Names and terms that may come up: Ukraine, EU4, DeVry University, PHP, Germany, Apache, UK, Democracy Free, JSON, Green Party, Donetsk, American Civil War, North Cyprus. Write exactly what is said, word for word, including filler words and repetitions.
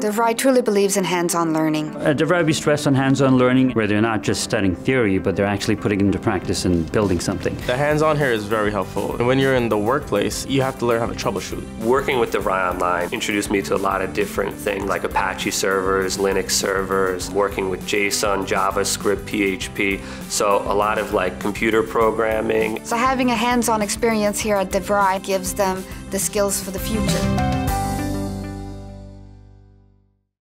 DeVry truly believes in hands-on learning. At DeVry, we stress on hands-on learning, where they're not just studying theory, but they're actually putting it into practice and building something. The hands-on here is very helpful. And when you're in the workplace, you have to learn how to troubleshoot. Working with DeVry Online introduced me to a lot of different things, like Apache servers, Linux servers, working with JSON, JavaScript, P H P, so a lot of like computer programming. So having a hands-on experience here at DeVry gives them the skills for the future.